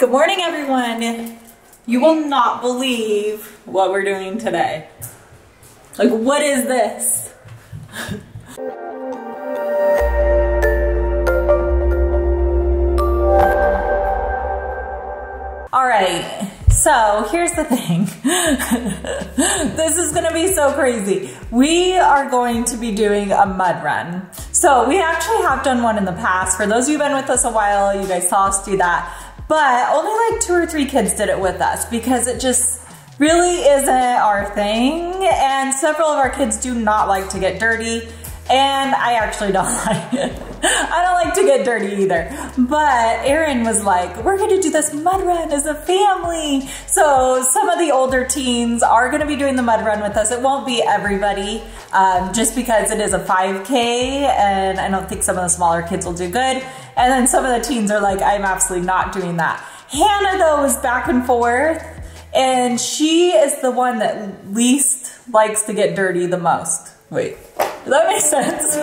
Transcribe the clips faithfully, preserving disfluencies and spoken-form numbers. Good morning, everyone. You will not believe what we're doing today. Like, what is this? All right, so here's the thing. This is gonna be so crazy. We are going to be doing a mud run. So we actually have done one in the past. For those of you who've been with us a while, you guys saw us do that. But only like two or three kids did it with us because it just really isn't our thing. And several of our kids do not like to get dirty. And I actually don't like it. I don't like to get dirty either. But Aaron was like, we're gonna do this mud run as a family. So some of the older teens are gonna be doing the mud run with us. It won't be everybody, um, just because it is a five K and I don't think some of the smaller kids will do good. And then some of the teens are like, I'm absolutely not doing that. Hannah though is back and forth, and she is the one that least likes to get dirty the most. Wait. Does that make sense?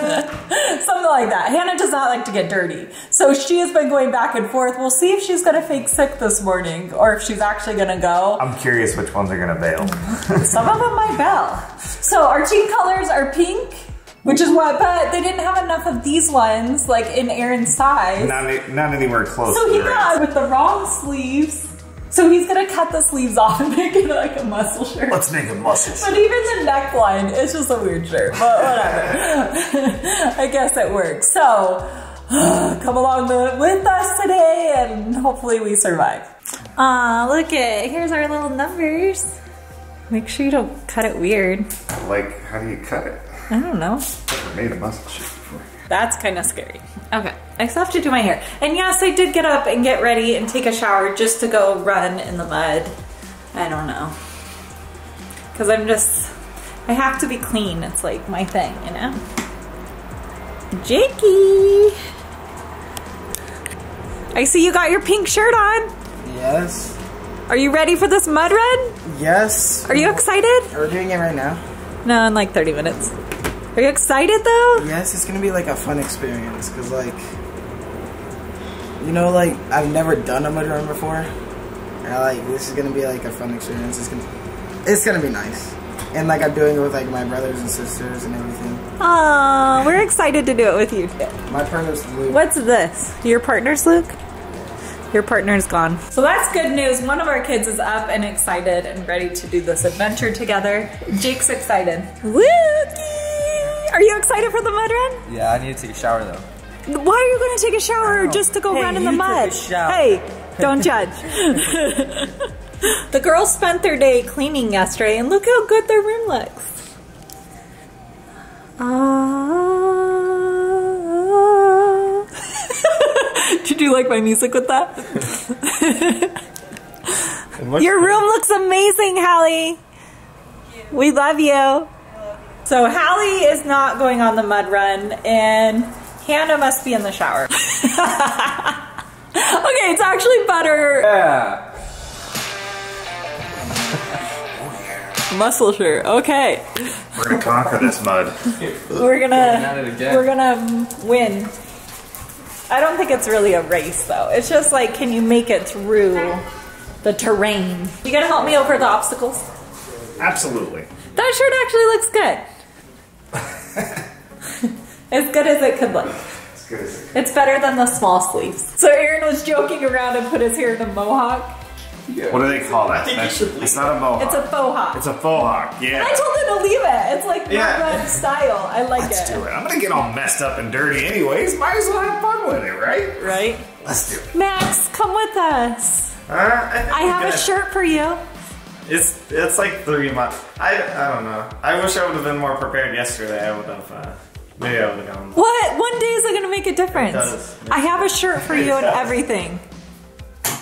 Something like that. Hannah does not like to get dirty. So she has been going back and forth. We'll see if she's gonna fake sick this morning or if she's actually gonna go. I'm curious which ones are gonna bail. Some of them might bail. So our team colors are pink, which is what, but they didn't have enough of these ones, like in Aaron's size. Not, not anywhere close. So he got with the wrong sleeves. So he's gonna cut the sleeves off and make it like a muscle shirt. Let's make a muscle shirt. But even the neckline, it's just a weird shirt, but whatever. I guess it works. So come along with us today and hopefully we survive. Aw, uh, look at, here's our little numbers. Make sure you don't cut it weird. Like, how do you cut it? I don't know. I made a muscle shirt before. That's kind of scary. Okay, I still have to do my hair. And yes, I did get up and get ready and take a shower just to go run in the mud. I don't know. Because I'm just, I have to be clean. It's like my thing, you know? Jakey! I see you got your pink shirt on. Yes. Are you ready for this mud run? Yes. Are you excited? We're doing it right now. No, in like thirty minutes. Are you excited though? Yes, it's gonna be like a fun experience because, like, you know, like I've never done a mud run before, and I, like, this is gonna be like a fun experience. It's gonna, it's gonna be nice, and like I'm doing it with like my brothers and sisters and everything. Aww, we're excited to do it with you. My partner's Luke. What's this? Your partner's Luke? Your partner's gone. So that's good news. One of our kids is up and excited and ready to do this adventure together. Jake's excited. Woo! Are you excited for the mud run? Yeah, I need to take a shower though. Why are you going to take a shower just to go hey, run in the mud? Hey, don't judge. The girls spent their day cleaning yesterday and look how good their room looks. Uh... Did you like my music with that? Your room looks amazing, Hallie. We love you. So Hallie is not going on the mud run, and Hannah must be in the shower. Okay, it's actually butter. Yeah. Oh, yeah. Muscle shirt. Okay. We're gonna conquer this mud. We're gonna. We're gonna win. I don't think it's really a race though. It's just like, can you make it through the terrain? You gonna help me over the obstacles? Absolutely. That shirt actually looks good. As good as it could look. As good as it could. It's better than the small sleeves. So Aaron was joking around and put his hair in a mohawk. Yeah. What do they call that? That's, it's not a mohawk. It's a faux hawk. It's a faux hawk, yeah. And I told them to leave it. It's like yeah. Mud run style. I like Let's it. Let's do it. I'm going to get all messed up and dirty anyways. Might as well have fun with it, right? Right. Let's do it. Max, come with us. Uh, I, I have good. a shirt for you. It's it's like three months. I, I don't know. I wish I would have been more prepared yesterday. I would have, uh, maybe I would have gone. What? One day is going to make a difference. It does. I have a shirt for you and everything.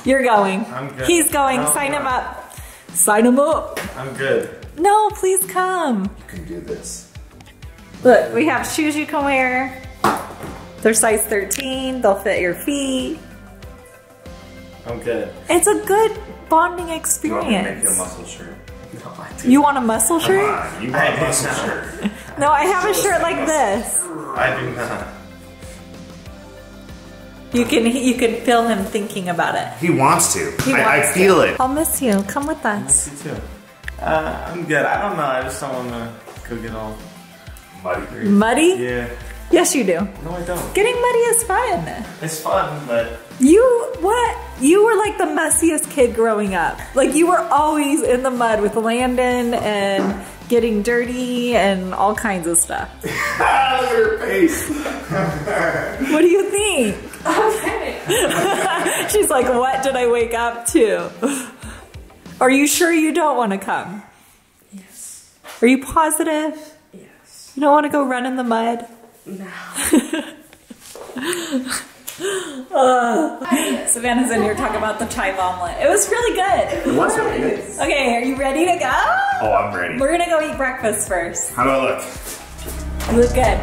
You're going. I'm good. He's going. Sign him up. Sign him up. I'm good. No, please come. You can do this. Look, we have shoes you can wear. They're size thirteen. They'll fit your feet. I'm good. It's a good bonding experience. You want me to make you a muscle shirt? No, I do. You want a muscle shirt? Come on, you want I a muscle shirt. No, I have a shirt like this. I do not. You can you can feel him thinking about it. He wants to. He I, wants I feel to. it. I'll miss you. Come with us. I miss you too. Uh, I'm good. I don't know. I just don't want to go get all muddy. Muddy? Yeah. Yes, you do. No, I don't. Getting muddy is fun. It's fun, but... You, what? You were like the messiest kid growing up. Like, you were always in the mud with Landon and getting dirty and all kinds of stuff. Your face. What do you think? Okay. She's like, what did I wake up to? Are you sure you don't want to come? Yes. Are you positive? Yes. You don't want to go run in the mud? No. uh, Savannah's in here talking about the chive omelet. It was really good. It was really good. Okay, are you ready to go? Oh, I'm ready. We're gonna go eat breakfast first. How do I look? You look good.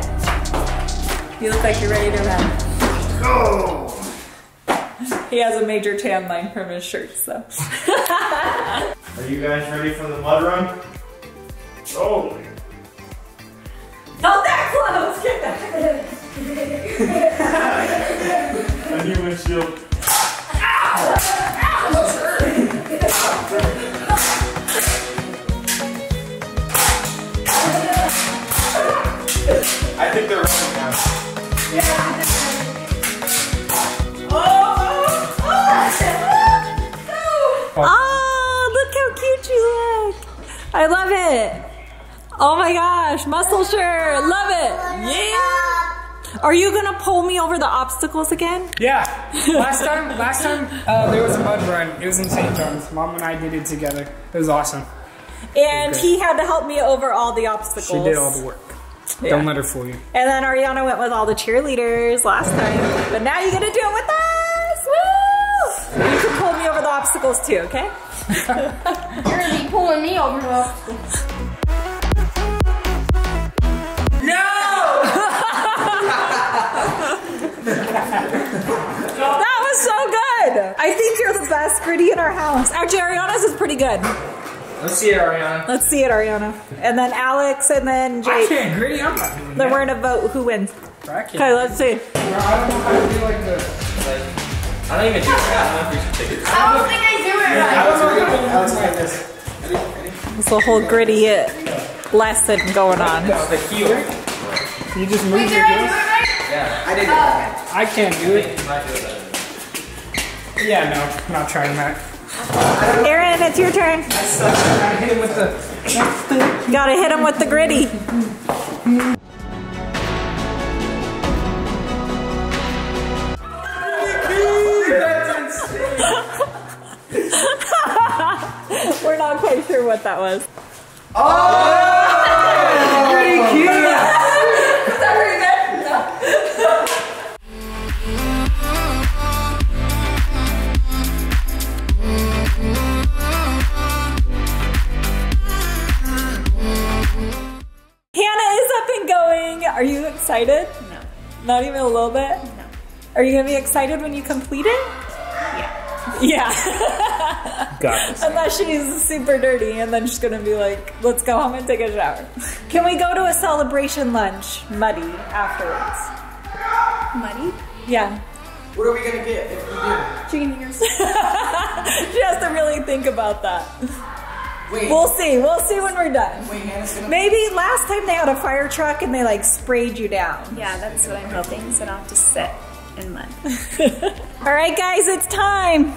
You look like you're ready to run. Oh. He has a major tan line from his shirt, so. Are you guys ready for the mud run? Holy. Not that close! Get that! I need my shield. Ow! Ow! That's hurt! I think they're running now. Yeah. Oh! Oh! Oh! Oh! Look how cute you look! I love it! Oh my gosh, muscle shirt, love it, yeah! Are you gonna pull me over the obstacles again? Yeah, last time last time uh, there was a mud run, it was in Saint John's. Mom and I did it together, it was awesome. And was he had to help me over all the obstacles. She did all the work, yeah. Don't let her fool you. And then Ariana went with all the cheerleaders last time, but now you're gonna do it with us, woo! You can pull me over the obstacles too, okay? You're gonna be pulling me over the obstacles. That was so good! I think you're the best Gritty in our house. Actually, Ariana's is pretty good. Let's see it, Ariana. Let's see it, Ariana. And then Alex, and then Jake. I can't, Gritty, I'm not doing that. Then we're gonna vote who wins. Okay, let's see. Bro, I don't know how to do like the, like, I don't even do it. I don't know if we should take it. I don't think I do it right. I don't know if I was like this. It's a whole Gritty lesson going on. That's the healer. You just move your heels. Yeah, I didn't. Uh, I can't do it. Yeah, no, not trying that. Aaron, it's your turn. I suck. I gotta hit him with the. Gotta hit him with the Gritty. We're not quite sure what that was. Oh, pretty cute. Are you excited? No. Not even a little bit? No. Are you gonna be excited when you complete it? Yeah. Yeah. Got it. Unless she's super dirty and then she's gonna be like, let's go home and take a shower. Can we go to a celebration lunch, muddy, afterwards? Muddy? Yeah. What are we gonna get if we do? Chicken fingers. She has to really think about that. Wait. We'll see. We'll see when we're done. Wait, Hannah's gonna... Maybe last time they had a fire truck and they like sprayed you down. Yeah, that's what I'm hoping, so I don't have to sit in mud. All right, guys, it's time.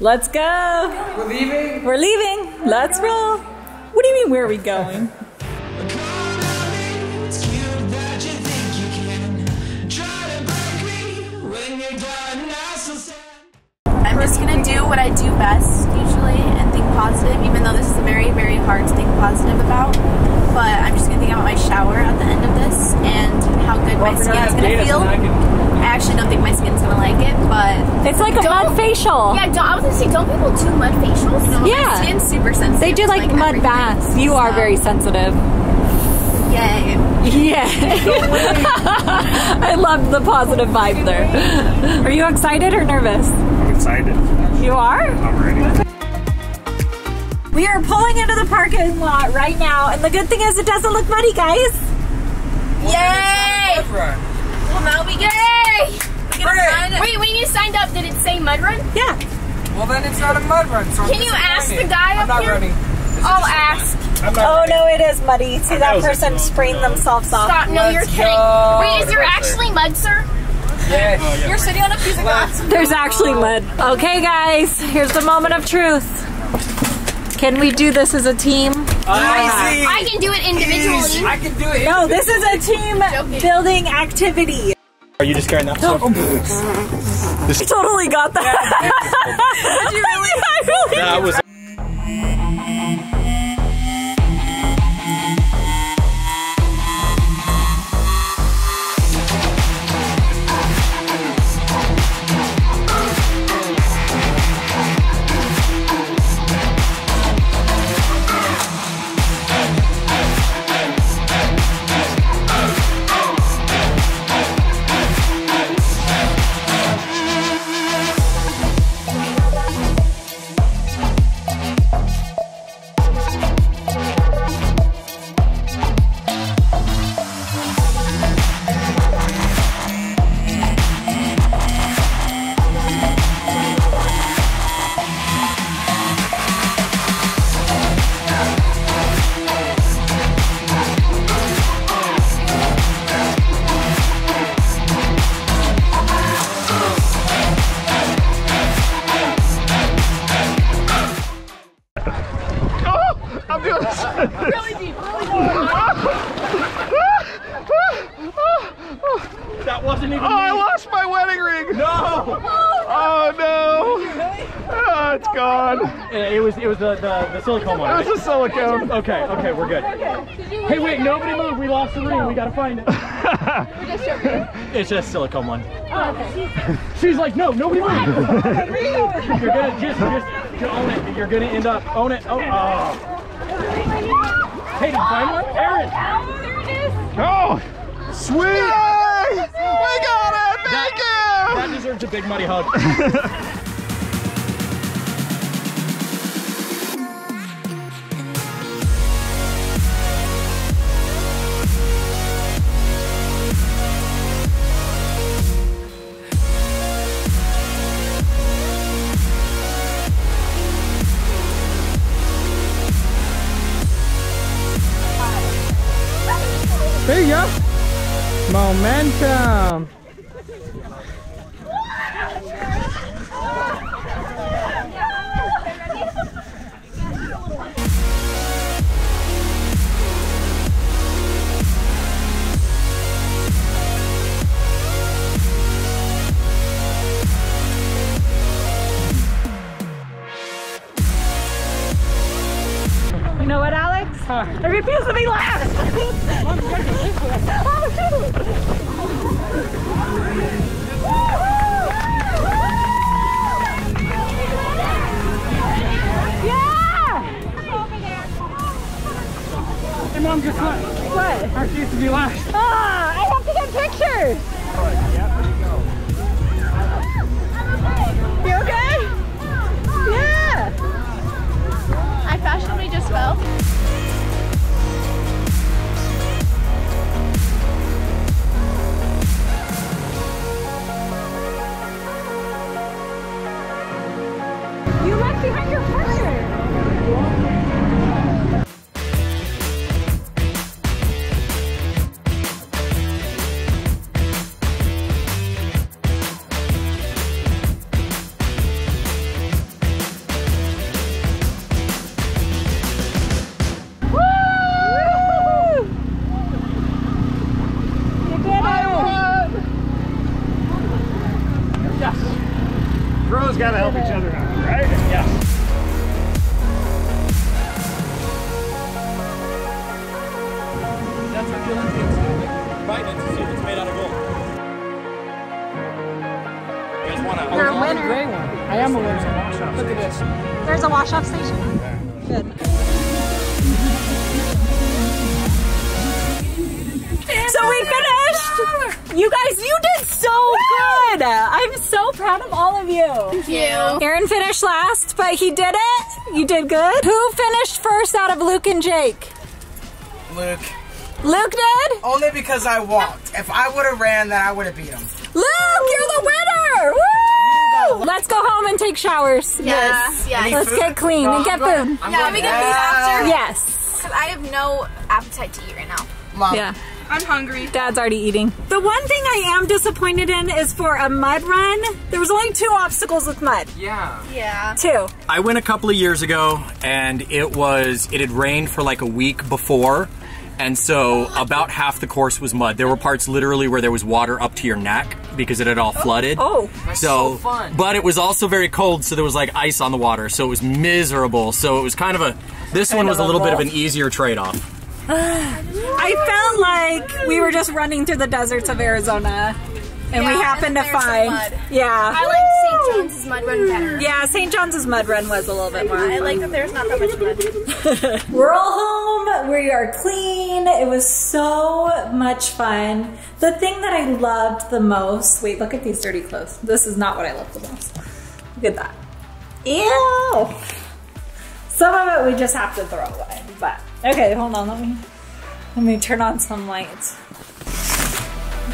Let's go. We're leaving. We're leaving. Let's roll. What do you mean, where are we going? I'm just going to do what I do best usually and think positive, even though this is very, very hard to think positive about. But I'm just going to think about my shower at the end of this and how good well, my skin's going to feel. I actually don't think my skin's going to like it, but... It's like a mud facial. Yeah, don't, I was going to say, don't people do mud facials? No, yeah. My skin's super sensitive. They do like, like mud baths. You so. are very sensitive. Yay. Yeah. I love the positive vibe there. Are you excited or nervous? Excited. You are? I'm ready. We are pulling into the parking lot right now, and the good thing is it doesn't look muddy, guys. Yay! Well, now we get, we get Great. Wait, when you signed up, did it say mud run? Yeah. Well, then it's not a mud run. So can you ask the guy up here? I'm not running. I'll ask. Oh, no, it is muddy. See that person spraying themselves off. Stop. No, you're kidding. Wait, is there actually mud, sir? Yes. You're sitting on a piece of glass. There's actually mud. Okay, guys, here's the moment of truth. Can we do this as a team? I see. I can do it individually. I can do it individually. No, this is a team building activity. Are you just carrying that stuff? I totally got that. Did you really? I really? Yeah, I was. Silicone one. It was a silicone. Okay, okay, we're good. Okay. Hey, wait, nobody moved. We lost the ring. No. We gotta find it. It's just silicone one. Oh, okay. She's like, no, nobody moved. You're gonna just, just own it. You're gonna end up own it. Oh. oh. Hey, did you find one, Aaron? There it is. Oh, sweet. Yay! We got it. Thank that, you. That deserves a big muddy hug. There you go. Momentum. You know what, Alex? Huh. I refuse to be last. Mom, guess what? What? I refuse to be last. Ah, I have to get pictures. You okay? Yeah. I fashionably just fell. You left behind your partner. Gotta help each other out, right? Yes. That's what the Olympians do. Right, that's a suit that's made out of gold. You guys want to? You're a winner. I am a winner. Look at this. There's a wash-off station. Good. So we finished. You guys, you did so good. I'm so proud of all of you. Thank you. Aaron finished last, but he did it. You did good. Who finished first out of Luke and Jake? Luke. Luke did? Only because I walked. If I would have ran, then I would have beat him. Luke, you're the winner! Woo! Let's go home and take showers. Yes. Yes. Yes. Let's food? get clean no, and get I'm food. Going, yeah, we get food after. Yes. Because I have no appetite to eat right now. Mom. Yeah. I'm hungry. Dad's already eating. The one thing I am disappointed in is for a mud run, there was only two obstacles with mud. Yeah. Yeah. Two. I went a couple of years ago, and it was, it had rained for like a week before, and so about half the course was mud. There were parts literally where there was water up to your neck because it had all oh. flooded. Oh, that's so, so fun. But it was also very cold, so there was like ice on the water, so it was miserable. So it was kind of a, this kind one was a little, little bit of an easier trade-off. I felt like we were just running through the deserts of Arizona, and yeah, we happened and to find. Yeah. I like Saint John's mud run better. Yeah, Saint John's mud run was a little bit more. I like that there's not that much mud. We're all home. We are clean. It was so much fun. The thing that I loved the most. Wait, look at these dirty clothes. This is not what I loved the most. Look at that. Ew. Some of it we just have to throw away, but. Okay, hold on, let me, let me turn on some lights.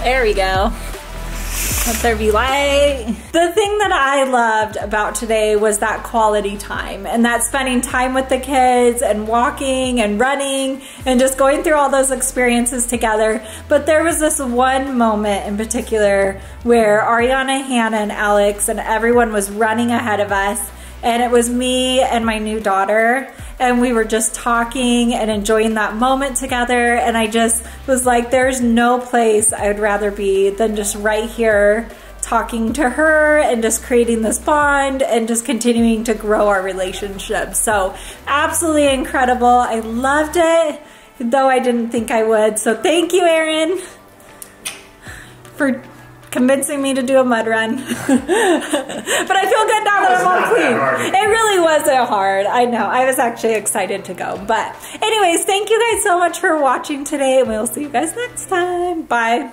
There we go. Let there be light. The thing that I loved about today was that quality time and that spending time with the kids and walking and running and just going through all those experiences together. But there was this one moment in particular where Ariana, Hannah, and Alex and everyone was running ahead of us. And it was me and my new daughter, and we were just talking and enjoying that moment together. And I just was like, there's no place I would rather be than just right here talking to her and just creating this bond and just continuing to grow our relationship. So absolutely incredible. I loved it, though I didn't think I would. So thank you, Aaron, for convincing me to do a mud run. But I feel good now that I'm all clean. It really wasn't hard. I know. I was actually excited to go. But anyways, thank you guys so much for watching today, and we'll see you guys next time. Bye.